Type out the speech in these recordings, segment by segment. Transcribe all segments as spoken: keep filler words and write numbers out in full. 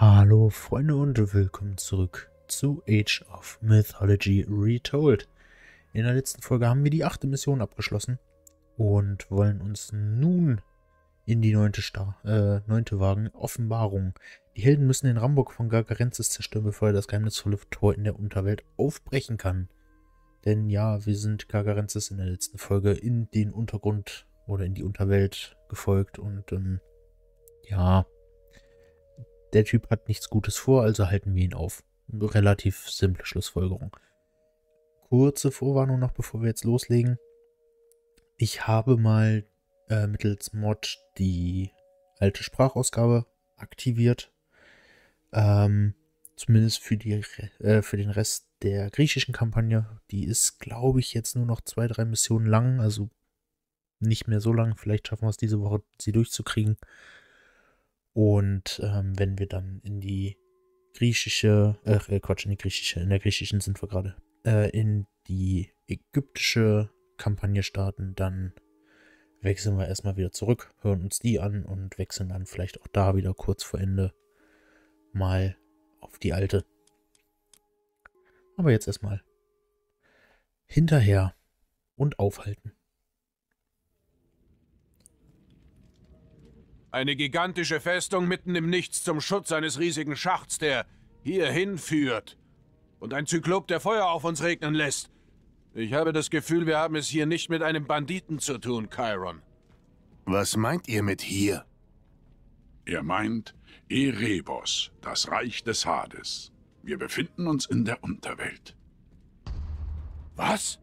Hallo Freunde und willkommen zurück zu Age of Mythology Retold. In der letzten Folge haben wir die achte Mission abgeschlossen und wollen uns nun in die neunte, Star äh, neunte wagen. Offenbarung. Die Helden müssen den Rambock von Gargarensis zerstören, bevor er das geheimnisvolle Tor in der Unterwelt aufbrechen kann. Denn ja, wir sind Gargarensis in der letzten Folge in den Untergrund oder in die Unterwelt gefolgt und ähm, ja... Der Typ hat nichts Gutes vor, also halten wir ihn auf. Relativ simple Schlussfolgerung. Kurze Vorwarnung noch, bevor wir jetzt loslegen. Ich habe mal äh, mittels Mod die alte Sprachausgabe aktiviert. Ähm, zumindest für, die, äh, für den Rest der griechischen Kampagne. Die ist, glaube ich, jetzt nur noch zwei, drei Missionen lang. Also nicht mehr so lang. Vielleicht schaffen wir es diese Woche, sie durchzukriegen. Und ähm, wenn wir dann in die griechische, äh, Quatsch, in die griechische, in der griechischen sind wir gerade, äh, in die ägyptische Kampagne starten, dann wechseln wir erstmal wieder zurück, hören uns die an und wechseln dann vielleicht auch da wieder kurz vor Ende mal auf die alte. Aber jetzt erstmal hinterher und aufhalten. Eine gigantische Festung mitten im Nichts zum Schutz eines riesigen Schachts, der hierhin führt. Und ein Zyklop, der Feuer auf uns regnen lässt. Ich habe das Gefühl, wir haben es hier nicht mit einem Banditen zu tun, Chiron. Was meint ihr mit hier? Ihr meint Erebos, das Reich des Hades. Wir befinden uns in der Unterwelt. Was?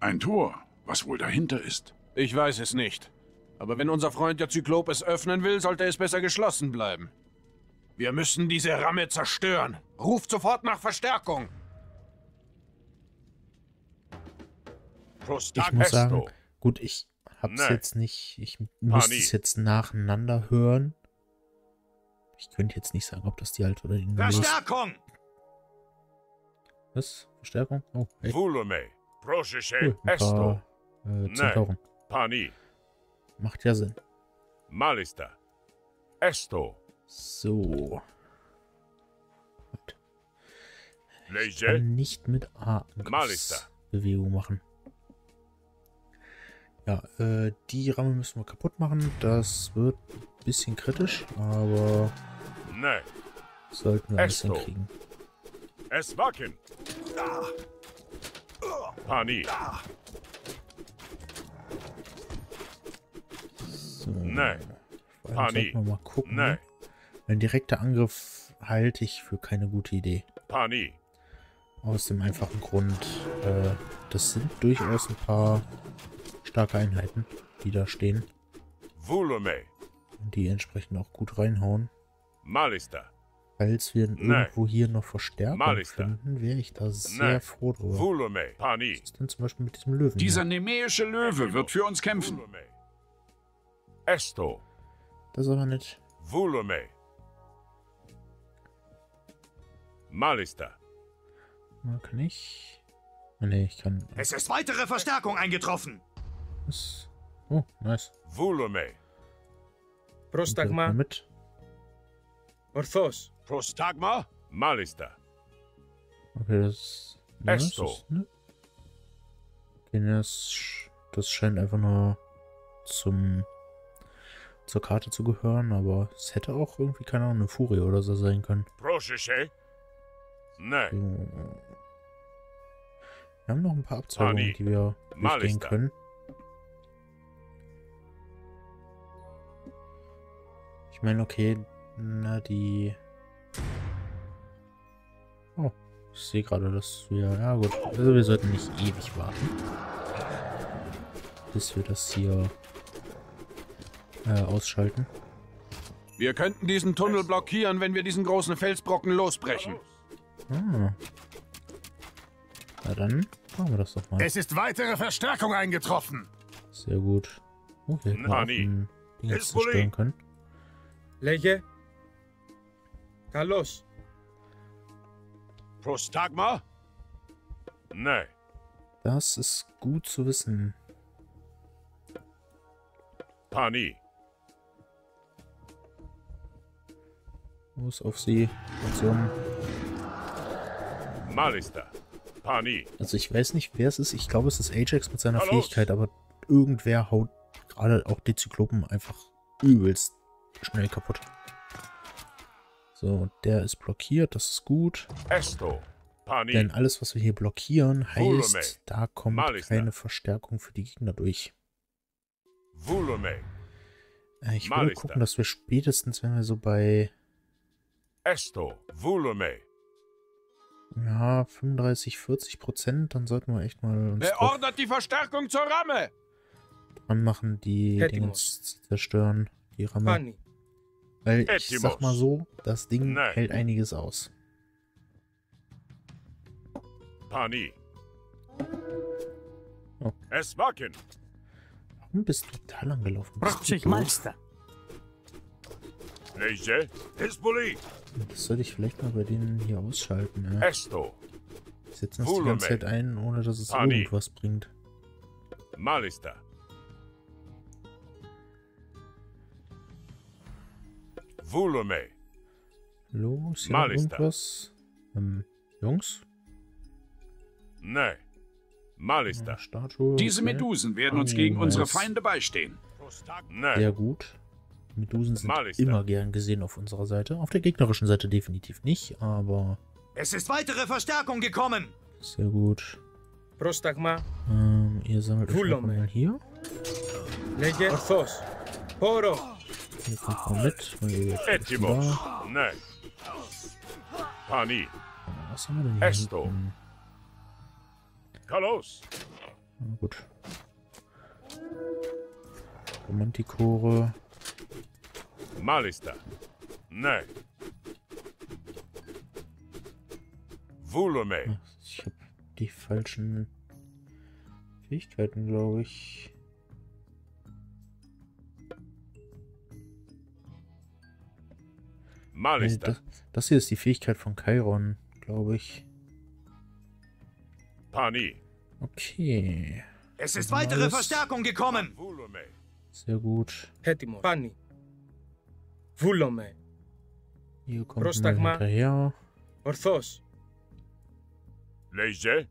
Ein Tor, was wohl dahinter ist? Ich weiß es nicht. Aber wenn unser Freund der Zyklop es öffnen will, sollte es besser geschlossen bleiben. Wir müssen diese Ramme zerstören. Ruft sofort nach Verstärkung. Ich muss sagen, gut, ich hab's nee. jetzt nicht. Ich müsste es jetzt nacheinander hören. Ich könnte jetzt nicht sagen, ob das die alte oder die neue ist. Verstärkung! Was? Verstärkung? Oh, hey. Cool, ein paar, äh, Zentauren. Macht ja Sinn. So. Ich kann nicht mit Bewegung machen. Ja, äh, die Ramme müssen wir kaputt machen. Das wird ein bisschen kritisch, aber sollten wir ein bisschen kriegen. Es wacken. Pani. So. Nein. Vor allem sollten wir mal gucken. Nein. Ein direkter Angriff halte ich für keine gute Idee. Pani. Aus dem einfachen Grund, äh, das sind durchaus ein paar starke Einheiten, die da stehen. Volume. Und die entsprechend auch gut reinhauen. Malista. Falls wir irgendwo hier noch Verstärkung finden, wäre ich da sehr froh drüber. Was ist denn zum Beispiel mit diesem Löwen? Dieser nemäische Löwe wird für uns kämpfen. Esto. Das aber nicht. Volume. Malista. Kann ich? Ne, ich kann. Es ist weitere Verstärkung eingetroffen. Was? Oh, nice. Volume. Prostagma. Mit. Orthos. Prostagma? Malista. Okay, das... Ja, das, ist, ne? Okay, das, das scheint einfach nur zum zur Karte zu gehören, aber es hätte auch irgendwie, keine Ahnung, eine Furie oder so sein können. Proshische? Nein. Wir haben noch ein paar Abzweigungen, die wir durchgehen können. Ich meine, okay, na, die... Oh, ich sehe gerade, dass wir... Ja gut, also wir sollten nicht ewig warten, bis wir das hier äh, ausschalten. Wir könnten diesen Tunnel blockieren, wenn wir diesen großen Felsbrocken losbrechen. Ah. Na dann machen wir das doch mal. Es ist weitere Verstärkung eingetroffen. Sehr gut. Oh, wir hätten auch den Ding jetzt zerstören können. Leche. Carlos. Prostagma? Nein. Das ist gut zu wissen. Pani. Muss auf sie. Zum Malista. Pani. Also ich weiß nicht, wer es ist. Ich glaube, es ist Ajax mit seiner Hallo. Fähigkeit, aber irgendwer haut gerade auch die Zyklopen einfach übelst schnell kaputt. So, der ist blockiert, das ist gut. Esto. Pani. Denn alles, was wir hier blockieren, heißt, Volume. Da kommt Malista. Keine Verstärkung für die Gegner durch. Volume. Ich will Malista. Gucken, dass wir spätestens, wenn wir so bei Esto. Volume. Ja, fünfunddreißig, vierzig Prozent, dann sollten wir echt mal uns Wer ordnet die Verstärkung zur Ramme? Dran machen, die Ding zerstören, die Ramme. Pani. Weil ich Etimus. Sag mal so, das Ding Nein. hält einiges aus. Pani. Oh. Es wacken. Warum bist du da lang gelaufen? Meister. Das sollte ich vielleicht mal bei denen hier ausschalten. Ja. Esto. Ich setze das die ganze Zeit ein, ohne dass es Pani. Irgendwas bringt. Malista. Volume. Los, hier irgendwas. Ähm, Jungs? Nein. Malista. Ja, Statue, diese okay. Medusen werden uns oh, gegen nice. Unsere Feinde beistehen. Nein. Sehr gut. Medusen sind Malista. Immer gern gesehen auf unserer Seite. Auf der gegnerischen Seite definitiv nicht, aber... Es ist weitere Verstärkung gekommen! Sehr gut. Prostagma. Ähm, ihr sammelt euch mal hier. Lege Thos. Poro. Hier kommt mal mit, weil ihr jetzt schon da. Nein. Pani. Was haben wir denn hier? Esto. Kalos. Na gut. Romantikore. Malista. Nein. Volume. Ich habe die falschen Fähigkeiten, glaube ich. Malista. Nee, das, das hier ist die Fähigkeit von Chiron, glaube ich. Pani. Okay. Es ist weitere alles. Verstärkung gekommen. Sehr gut. Pani. Vulome. Hier kommt Prostagma. Hinterher. Orthos. Leise.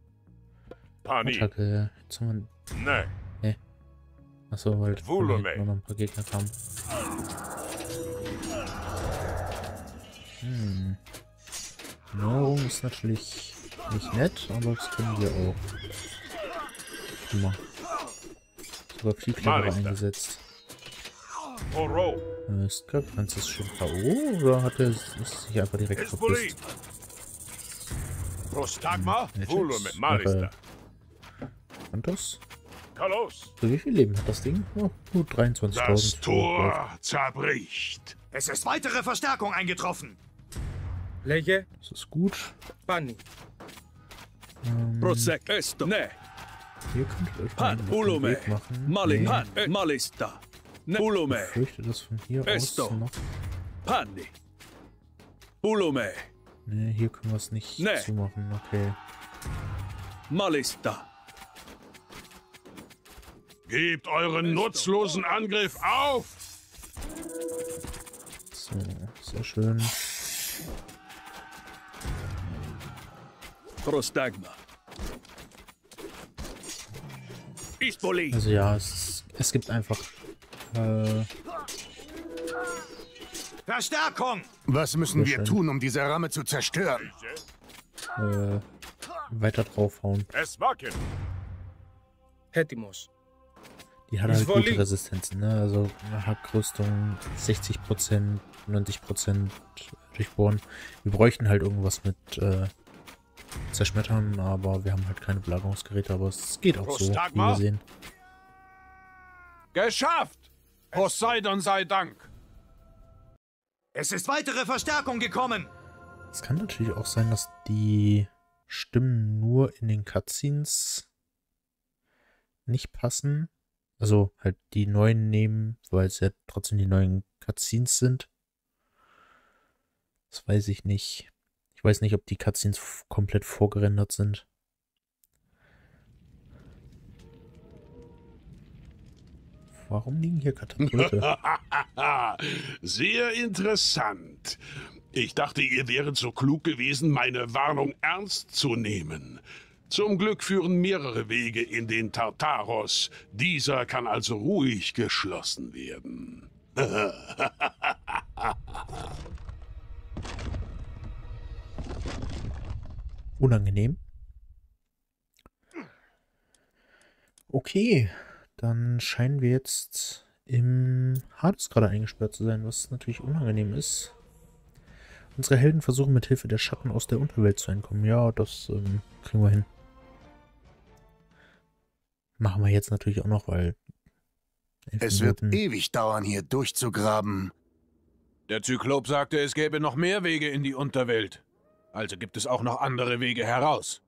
Pani. Attacke. Jetzt haben wir... Nein. Hey. Achso, weil Vulome. Noch ein paar Gegner kamen. Hm. Nahrung ist natürlich nicht nett, aber das können wir auch. Immer. Sogar viel cleverer eingesetzt. Oro. Ist Gargarensis schon K O oder hat er sich einfach direkt verpisst? Prostagma, Volume, Malista. Arkantos? So, wie viel Leben hat das Ding? Oh, gut, dreiundzwanzigtausend. Das Tor zerbricht. Es ist weitere Verstärkung eingetroffen. Leche. Das ist gut. Pani. Ähm, Prosek esto. Ne. Hier könnt ihr euch mal einen Weg machen. Malin, nee. Malista. Volume. Ich fürchte, dass von hier Esto. Aus noch... Pani. Volume. Ne, hier können wir es nicht ne. zumachen. Okay. Malista. Gebt euren nutzlosen Angriff auf! So, sehr schön. Prostagma. Also ja, es, es gibt einfach... Äh, Verstärkung! Was müssen wir schön. Tun, um diese Ramme zu zerstören? Äh, weiter draufhauen. Es wacken. Hetimus. Die hat halt gute Resistenzen, ne? Also Hackrüstung sechzig Prozent, neunzig Prozent durchbohren. Wir bräuchten halt irgendwas mit äh, Zerschmettern, aber wir haben halt keine Belagerungsgeräte, aber es geht auch so, wie wir sehen. Geschafft! Poseidon sei Dank! Es ist weitere Verstärkung gekommen! Es kann natürlich auch sein, dass die Stimmen nur in den Cutscenes nicht passen. Also halt die neuen nehmen, weil es ja trotzdem die neuen Cutscenes sind. Das weiß ich nicht. Ich weiß nicht, ob die Cutscenes komplett vorgerendert sind. Warum liegen hier Katapulte? Sehr interessant. Ich dachte, ihr wäret so klug gewesen, meine Warnung ernst zu nehmen. Zum Glück führen mehrere Wege in den Tartarus. Dieser kann also ruhig geschlossen werden. Unangenehm. Okay, dann scheinen wir jetzt im Hades gerade eingesperrt zu sein, was natürlich unangenehm ist. Unsere Helden versuchen mit Hilfe der Schatten aus der Unterwelt zu entkommen. Ja, das ähm, kriegen wir hin. Machen wir jetzt natürlich auch noch, weil... Es wird ewig dauern, hier durchzugraben. Der Zyklop sagte, es gäbe noch mehr Wege in die Unterwelt. Also gibt es auch noch andere Wege heraus.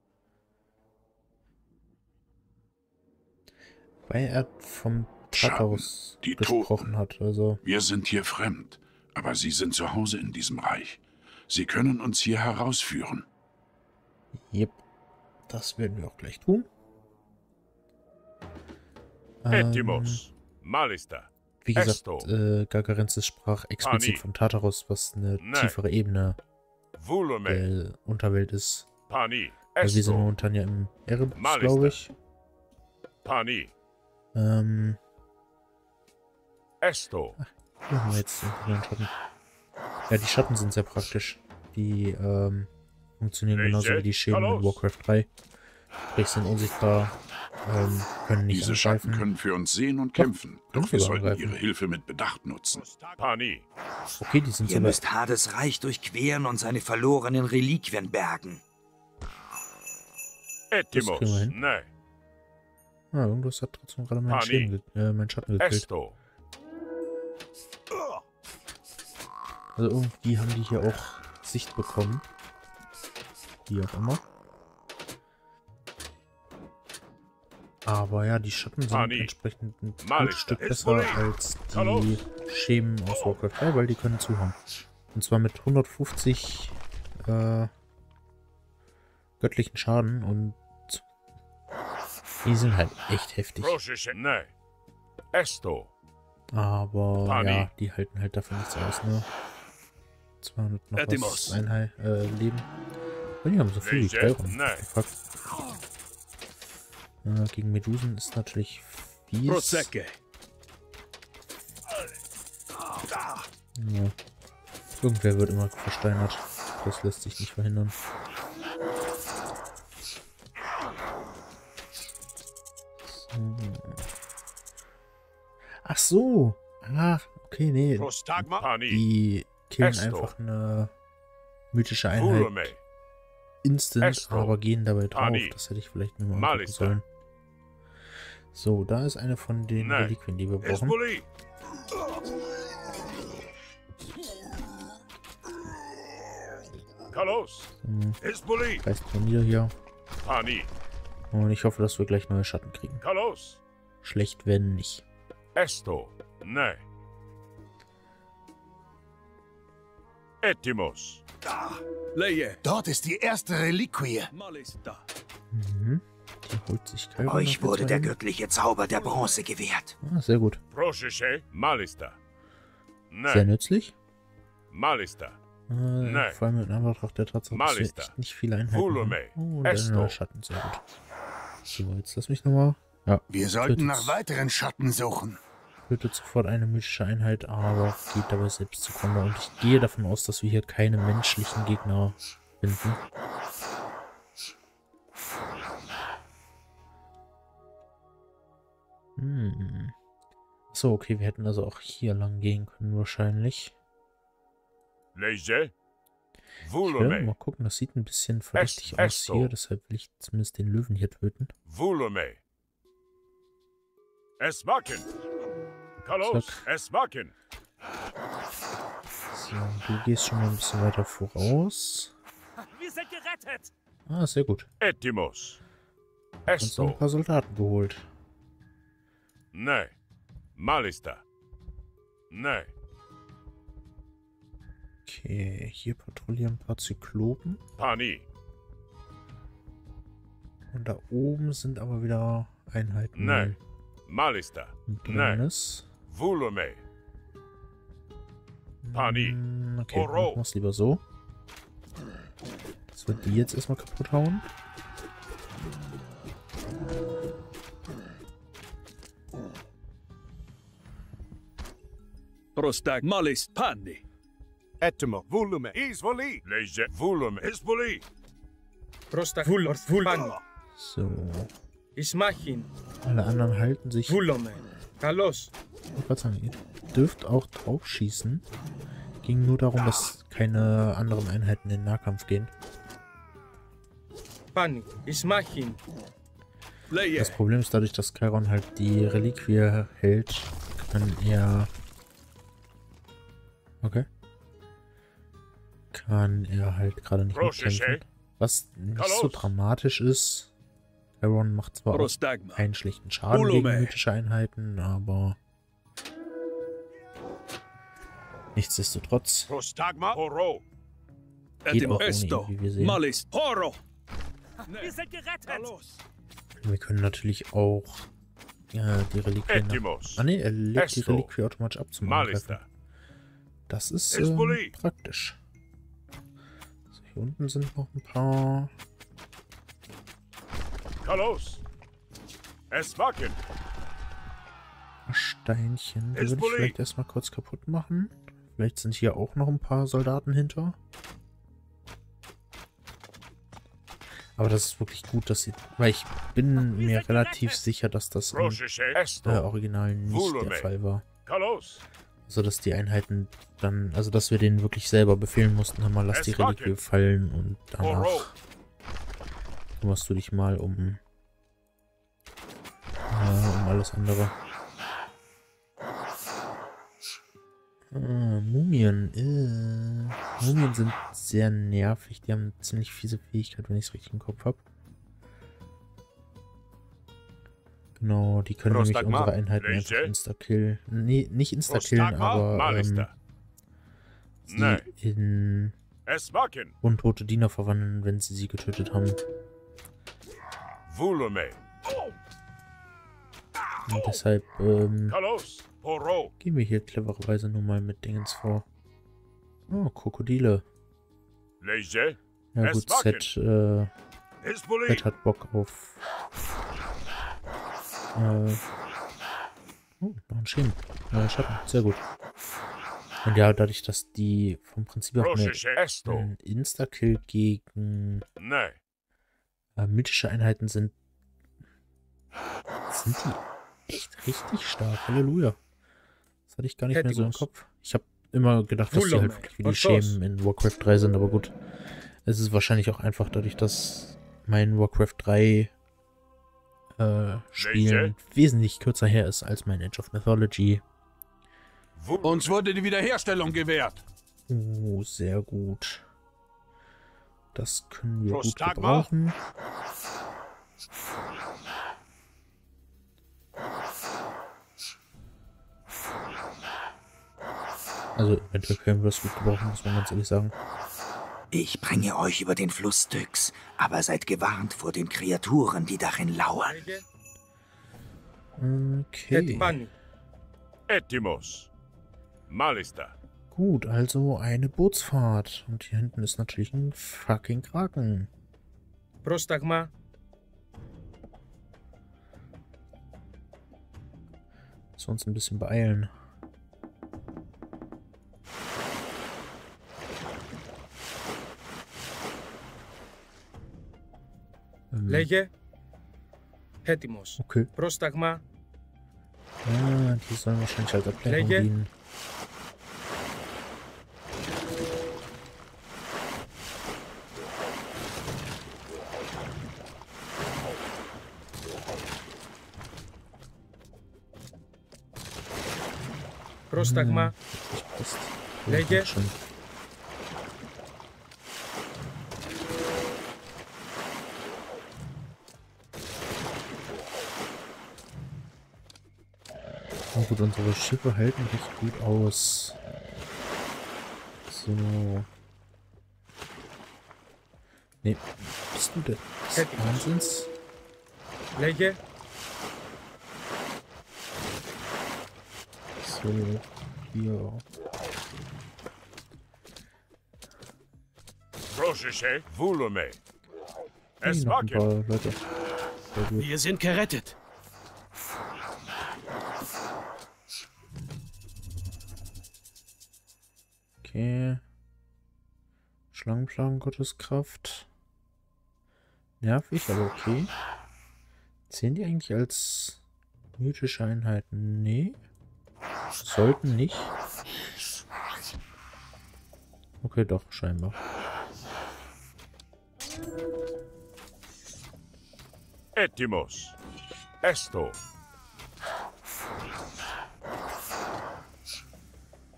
Weil er vom Tartarus gesprochen hat. Also. Wir sind hier fremd, aber sie sind zu Hause in diesem Reich. Sie können uns hier herausführen. Jep, das werden wir auch gleich tun. Etimus, ähm, Malista, wie gesagt, äh, Gargarensis sprach explizit vom Tartarus, was eine tiefere Ebene der Unterwelt ist. Also wir sind momentan ja im Erebos, glaube ich. Pani. Ähm. Esto. Ach, hier haben wir jetzt den Schatten. Ja, die Schatten sind sehr praktisch. Die ähm, funktionieren genauso wie die Schäden in Warcraft drei. Sprich, sind unsichtbar, ähm, können nicht angreifen. Diese Schatten können für uns sehen und kämpfen, doch, doch wir sollten angreifen. Ihre Hilfe mit Bedacht nutzen. Pani. Okay, die sind so. Ihr müsst Hades Reich durchqueren und seine verlorenen Reliquien bergen. Etimus. Nein. Ah, irgendwas hat trotzdem gerade meinen Schatten, äh, meinen Schatten gekillt. Also irgendwie haben die hier auch Sicht bekommen. Wie auch immer. Aber ja, die Schatten sind Pani. Entsprechend ein gutes Stück besser als die Schemen aus Warcraft drei, weil die können zuhauen. Und zwar mit hundertfünfzig äh, göttlichen Schaden und die sind halt echt heftig. Aber ja, die halten halt dafür nichts aus, ne? zweihundert noch was Einheit, äh, Leben. Und die haben so viel Stärkung. Äh, gegen Medusen ist natürlich fies. Ja. Irgendwer wird immer versteinert. Das lässt sich nicht verhindern. Ach so. Ach, okay, nee. Die killen einfach eine mythische Einheit instant, aber gehen dabei drauf. Das hätte ich vielleicht nur mal machen sollen. So, da ist eine von den Reliquien, die wir brauchen. Hm. Geist mal nieder hier. Und ich hoffe, dass wir gleich neue Schatten kriegen. Schlecht, wenn nicht. Esto, ne. Etimus. Dort ist die erste Reliquie. Mhm. Die holt sich keiner. Euch wurde der göttliche Zauber der Bronze gewährt. Ah, sehr gut. Sehr nützlich. Äh, vor allem mit einer Betracht der Tatsache, dass wir echt nicht viele Einheiten haben. Oh, der neue Schatten, sehr gut. So, jetzt lass mich nochmal. Ja, wir sollten nach weiteren Schatten suchen. Tötet sofort eine mythische Einheit, aber geht dabei selbst zugrunde. Und ich gehe davon aus, dass wir hier keine menschlichen Gegner finden. Hm. So, okay, wir hätten also auch hier lang gehen können wahrscheinlich. Ich will mal gucken, das sieht ein bisschen verdächtig aus hier, deshalb will ich zumindest den Löwen hier töten. Es wacken. Kalos, es wacken. So, du gehst schon mal ein bisschen weiter voraus. Wir sind gerettet. Ah, sehr gut. Etimus. Hast noch ein paar Soldaten geholt. Nein. Malista. Nein. Okay, hier patrouillieren ein paar Zyklopen. Pani. Und da oben sind aber wieder Einheiten. Nein. Malista. Nein. Volume. Pani. Okay, ich mach's lieber so. Dass wir die jetzt erstmal kaputt hauen. Prostag Malis Pani. Etimo. Volume. Isvoli. Lege. Volume. Isvoli. Prostag Vulors Vulpani. So. Ismachin. Alle anderen halten sich. Volume. Kalos. Ich wollte sagen, ihr dürft auch drauf schießen. Ging nur darum, dass keine anderen Einheiten in den Nahkampf gehen. Das Problem ist, dadurch, dass Chiron halt die Reliquie hält, kann er... Okay. Kann er halt gerade nicht mitkämpfen. Was nicht so dramatisch ist. Chiron macht zwar auch einen schlechten Schaden gegen mythische Einheiten, aber... Nichtsdestotrotz geht auch ohne ihn, wie wir sehen. Wir können natürlich auch äh, die Reliquie... Ah ne, er legt die Reliquie automatisch ab zum Angreifen. Das ist äh, praktisch. Also hier unten sind noch ein paar... Steinchen. Die würde ich vielleicht erstmal kurz kaputt machen. Vielleicht sind hier auch noch ein paar Soldaten hinter. Aber das ist wirklich gut, dass sie... Weil ich bin mir relativ sicher, dass das im äh, Original nicht der Fall war. Also, dass die Einheiten dann... Also, dass wir denen wirklich selber befehlen mussten, haben mal lass die Reliquie fallen und danach kümmerst du dich mal um, äh, um alles andere. Ah, Mumien. Äh. Mumien sind sehr nervig. Die haben eine ziemlich fiese Fähigkeit, wenn ich es richtig im Kopf habe. Genau, die können nämlich unsere Einheiten einfach insta-killen. Nee, nicht insta-killen, aber ähm, sie in untote Diener verwandeln, wenn sie sie getötet haben. Und deshalb ähm, gehen wir hier clevererweise nur mal mit Dingens vor. Oh, Krokodile. Ja gut, Set, äh, Set hat Bock auf... Äh, oh, noch ein Schienen. Äh, Schatten, sehr gut. Und ja, dadurch, dass die vom Prinzip auch eine Insta-Kill gegen äh, mythische Einheiten sind, sind die echt richtig stark. Halleluja. Das hatte ich gar nicht mehr so im Kopf. Ich habe immer gedacht, dass die halt wirklich wie die Schemen in Warcraft drei sind, aber gut. Es ist wahrscheinlich auch einfach dadurch, dass mein Warcraft drei äh, Spiel wesentlich kürzer her ist als mein Age of Mythology. Uns wurde die Wiederherstellung gewährt. Oh, sehr gut. Das können wir gut gebrauchen. Also, eventuell können wir es gut gebrauchen, muss man ganz ehrlich sagen. Ich bringe euch über den Fluss Styx, aber seid gewarnt vor den Kreaturen, die darin lauern. Okay. Etimos. Malista. Gut, also eine Bootsfahrt. Und hier hinten ist natürlich ein fucking Kraken. Prostagma. Lass uns ein bisschen beeilen. Lege. Hetimos. Okay. Prostagma. Ah, die sollen wahrscheinlich als Ablenkung dienen. Prostagma. Hm, Lege. Gut, unsere Schiffe halten recht gut aus. So. Ne, bist du denn? Wahnsinns. Lege. Junge. Hier. Es mag Leute. Wir sind gerettet. Okay. Schlangenschlangen Gottes Kraft. Nervig, aber okay. Zählen die eigentlich als mythische Einheiten? Nee. Sollten nicht. Okay, doch, scheinbar. Etimus. Esto.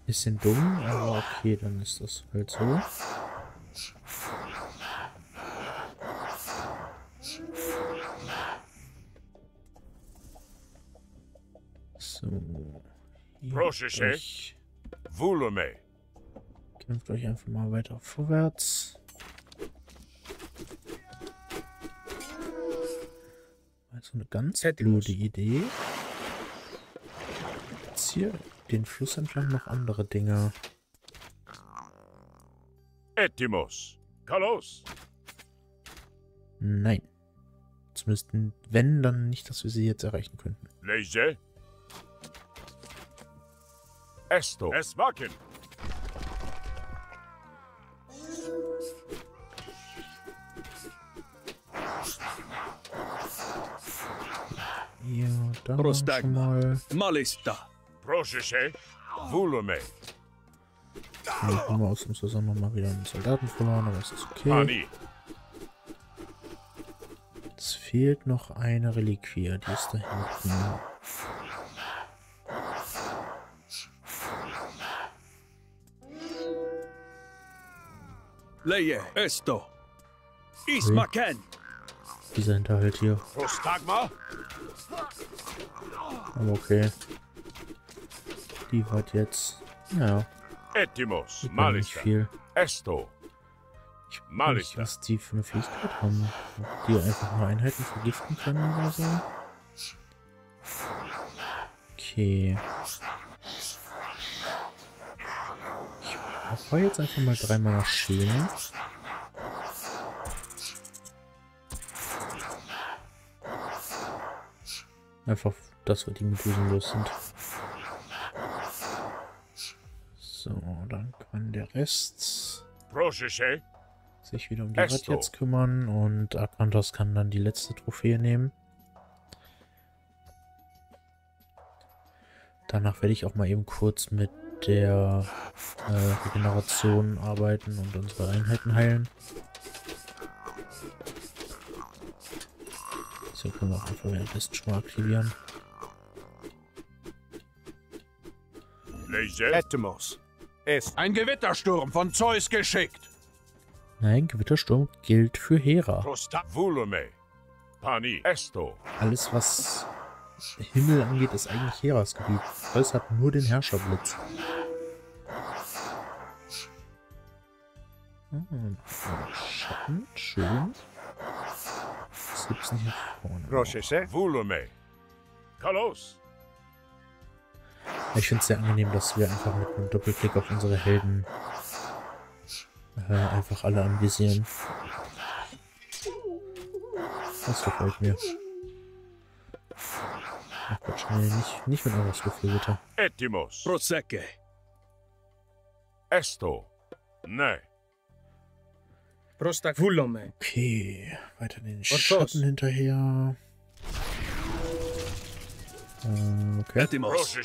Bisschen dumm, aber okay, dann ist das halt so. So. Volume. Kämpft euch einfach mal weiter vorwärts. Also eine ganz blöde Idee. Jetzt hier den Fluss entlang noch andere Dinge. Etimus. Kalos. Nein. Zumindest wenn, dann nicht, dass wir sie jetzt erreichen könnten. Leise. Esto. Es machen. Ja, danke schon mal. Malista. Proschische. Volume. Dann haben wir aus dem Zusammenhang mal wieder einen Soldaten verloren, aber es ist okay. Es fehlt noch eine Reliquie, die ist da hinten. Leje, esto. Ismaken. Dieser Hinterhalt hier. Aber okay. Die hat jetzt. Naja. Etimus. Nicht viel. Esto. Ich weiß nicht, was die für eine Fähigkeit haben. Die einfach nur Einheiten vergiften können oder so. Okay. Ich war jetzt einfach mal dreimal nach Schälen. Einfach, dass wir die Medusen los sind. So, dann kann der Rest sich wieder um die Rad jetzt kümmern und Arkantos kann dann die letzte Trophäe nehmen. Danach werde ich auch mal eben kurz mit der äh, Regeneration arbeiten und unsere Einheiten heilen. So können wir auch einfach währenddessen schon mal aktivieren. Etimus. Ist ein Gewittersturm von Zeus geschickt. Nein, Gewittersturm gilt für Hera. Alles, was Himmel angeht, ist eigentlich Heras Gebiet. Zeus hat nur den Herrscherblitz. Hm, Schatten, schön. Was gibt's denn hier vorne? Ich finde es sehr angenehm, dass wir einfach mit einem Doppelklick auf unsere Helden äh, einfach alle anvisieren. Das gefällt mir. Ach Gott, schnell, nicht, nicht mit anderes Gefühl, bitte. Etimus. Prosecke. Esto. Nein. Prostagulome. Okay, weiter den Schatten hinterher. Äh, okay. Etimus.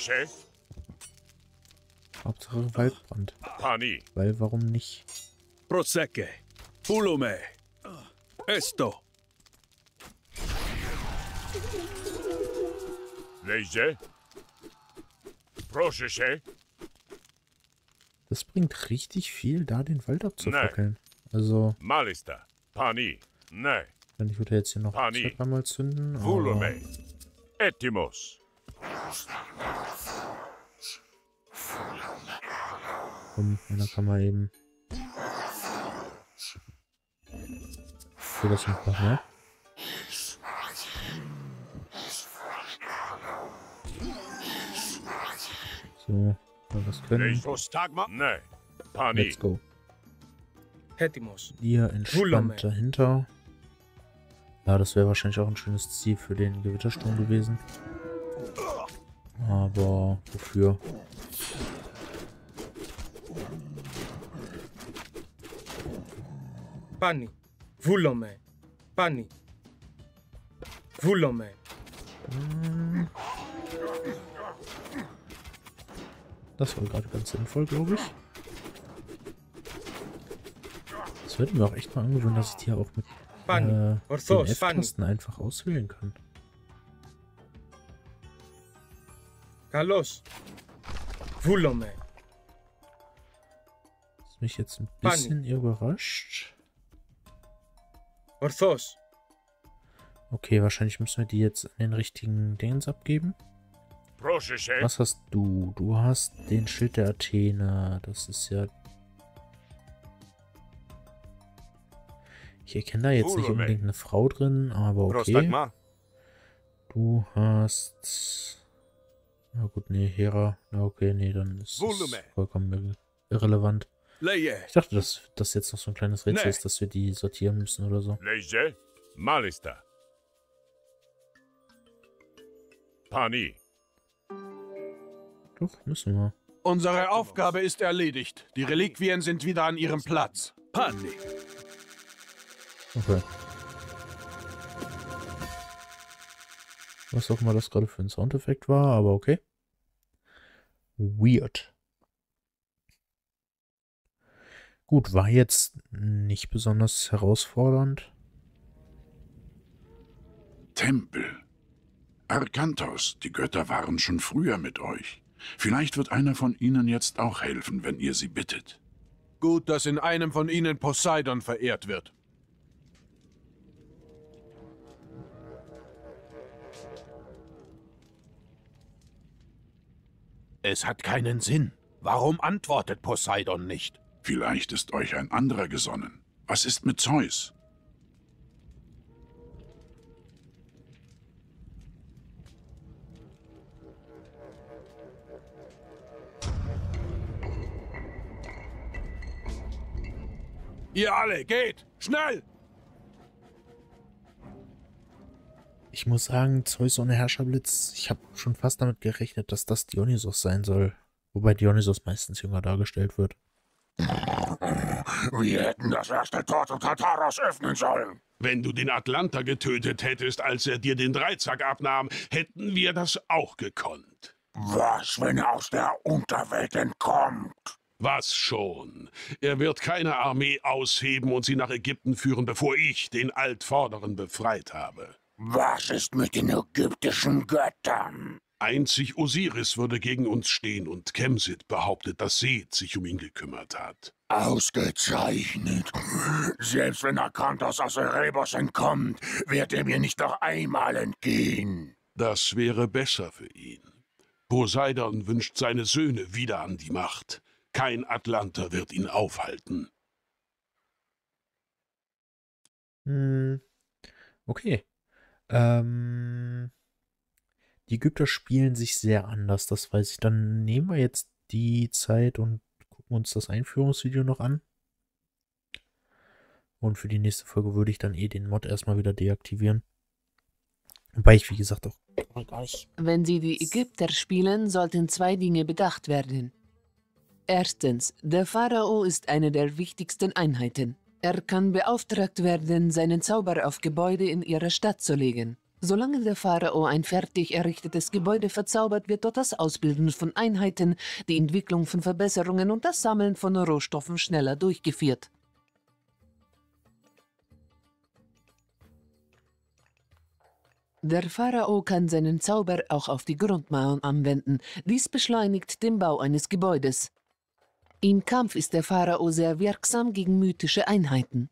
Hauptsache Waldbrand. Pani. Weil, warum nicht? Prosecke. Pulume. Esto. Das bringt richtig viel, da den Wald abzufackeln. Also, wenn ich würde jetzt hier noch zwei, dreimal zünden. Aber komm, dann kann man eben. Ich will das noch machen, ne? So, was können wir? Let's go. Ihr entspannt dahinter. Ja, das wäre wahrscheinlich auch ein schönes Ziel für den Gewittersturm gewesen. Aber wofür? Pani. Vulome. Pani. Vulome. Das war gerade ganz sinnvoll, glaube ich. Das wird mir auch echt mal angewöhnt, dass ich die hier auch mit äh, den F-Tasten einfach auswählen kann. Kalos. Vulome. Das mich jetzt ein bisschen überrascht. Orthos. Okay, wahrscheinlich müssen wir die jetzt an den richtigen Dingens abgeben. Was hast du? Du hast den Schild der Athene. Das ist ja... Ich erkenne da jetzt nicht unbedingt eine Frau drin, aber okay. Du hast... Na gut, nee, Hera. Na okay, nee, dann ist es vollkommen irrelevant. Ich dachte, dass das jetzt noch so ein kleines Rätsel ist, dass wir die sortieren müssen oder so. Pani. Doch, müssen wir. Unsere Aufgabe ist erledigt. Die Reliquien sind wieder an ihrem Platz. Pani. Okay. Was auch immer das gerade für ein Soundeffekt war, aber okay. Weird. Gut, war jetzt nicht besonders herausfordernd. Tempel. Arkantos, die Götter waren schon früher mit euch. Vielleicht wird einer von ihnen jetzt auch helfen, wenn ihr sie bittet. Gut, dass in einem von ihnen Poseidon verehrt wird. Es hat keinen Sinn. Warum antwortet Poseidon nicht? Vielleicht ist euch ein anderer gesonnen. Was ist mit Zeus? Ihr alle, geht! Schnell! Ich muss sagen, Zeus ohne Herrscherblitz, ich habe schon fast damit gerechnet, dass das Dionysos sein soll. Wobei Dionysos meistens jünger dargestellt wird. Wir hätten das erste Tor zu Tartarus öffnen sollen. Wenn du den Atlanter getötet hättest, als er dir den Dreizack abnahm, hätten wir das auch gekonnt. Was, wenn er aus der Unterwelt entkommt? Was schon. Er wird keine Armee ausheben und sie nach Ägypten führen, bevor ich den Altvorderen befreit habe. Was ist mit den ägyptischen Göttern? Einzig Osiris würde gegen uns stehen und Kemset behauptet, dass Set sich um ihn gekümmert hat. Ausgezeichnet. Selbst wenn Arkantos aus Erebos entkommt, wird er mir nicht noch einmal entgehen. Das wäre besser für ihn. Poseidon wünscht seine Söhne wieder an die Macht. Kein Atlanter wird ihn aufhalten. Hm. Okay. Ähm... Die Ägypter spielen sich sehr anders, das weiß ich. Dann nehmen wir jetzt die Zeit und gucken uns das Einführungsvideo noch an. Und für die nächste Folge würde ich dann eh den Mod erstmal wieder deaktivieren. Wobei ich, wie gesagt, auch gar nicht... Wenn Sie die Ägypter spielen, sollten zwei Dinge bedacht werden. Erstens, der Pharao ist eine der wichtigsten Einheiten. Er kann beauftragt werden, seinen Zauber auf Gebäude in ihrer Stadt zu legen. Solange der Pharao ein fertig errichtetes Gebäude verzaubert, wird dort das Ausbilden von Einheiten, die Entwicklung von Verbesserungen und das Sammeln von Rohstoffen schneller durchgeführt. Der Pharao kann seinen Zauber auch auf die Grundmauern anwenden. Dies beschleunigt den Bau eines Gebäudes. Im Kampf ist der Pharao sehr wirksam gegen mythische Einheiten.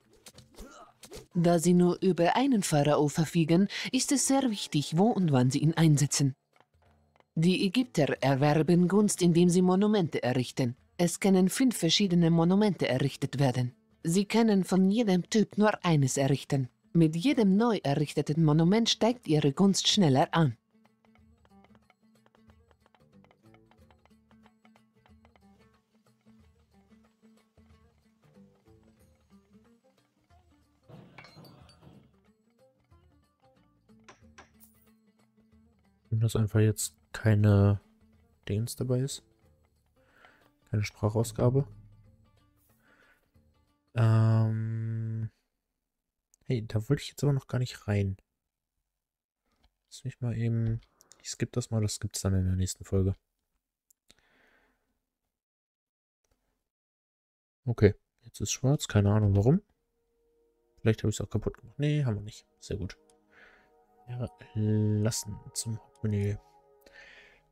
Da sie nur über einen Pharao verfügen, ist es sehr wichtig, wo und wann sie ihn einsetzen. Die Ägypter erwerben Gunst, indem sie Monumente errichten. Es können fünf verschiedene Monumente errichtet werden. Sie können von jedem Typ nur eines errichten. Mit jedem neu errichteten Monument steigt ihre Gunst schneller an. Problem, dass einfach jetzt keine Dings dabei ist. Keine Sprachausgabe. Ähm hey, da wollte ich jetzt aber noch gar nicht rein. Lass mich mal eben... Ich skippe das mal, das gibt es dann in der nächsten Folge. Okay, jetzt ist schwarz, keine Ahnung warum. Vielleicht habe ich es auch kaputt gemacht. Nee, haben wir nicht. Sehr gut. Ja, lassen zum Hauptmenü.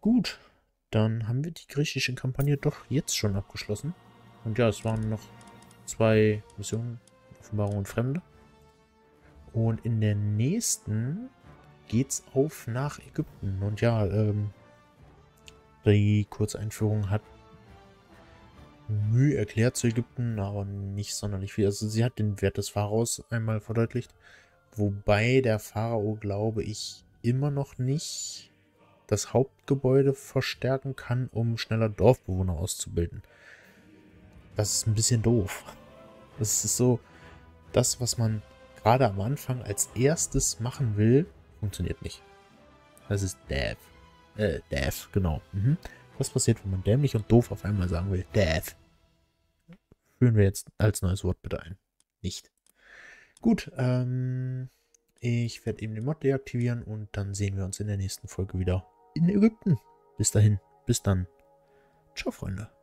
Gut, dann haben wir die griechische Kampagne doch jetzt schon abgeschlossen. Und ja, es waren noch zwei Missionen, Offenbarung und Fremde. Und in der nächsten geht's auf nach Ägypten. Und ja, ähm, die Kurzeinführung hat Mühe erklärt zu Ägypten, aber nicht sonderlich viel. Also sie hat den Wert des Pharaos einmal verdeutlicht, wobei der Pharao, glaube ich, immer noch nicht das Hauptgebäude verstärken kann, um schneller Dorfbewohner auszubilden. Das ist ein bisschen doof. Das ist so, das, was man gerade am Anfang als erstes machen will, funktioniert nicht. Das ist däf. Äh, däf, genau. Mhm. Was passiert, wenn man dämlich und doof auf einmal sagen will? Däf. Führen wir jetzt als neues Wort bitte ein. Nicht. Gut, ähm, ich werde eben den Mod deaktivieren und dann sehen wir uns in der nächsten Folge wieder in Ägypten. Bis dahin, bis dann. Ciao, Freunde.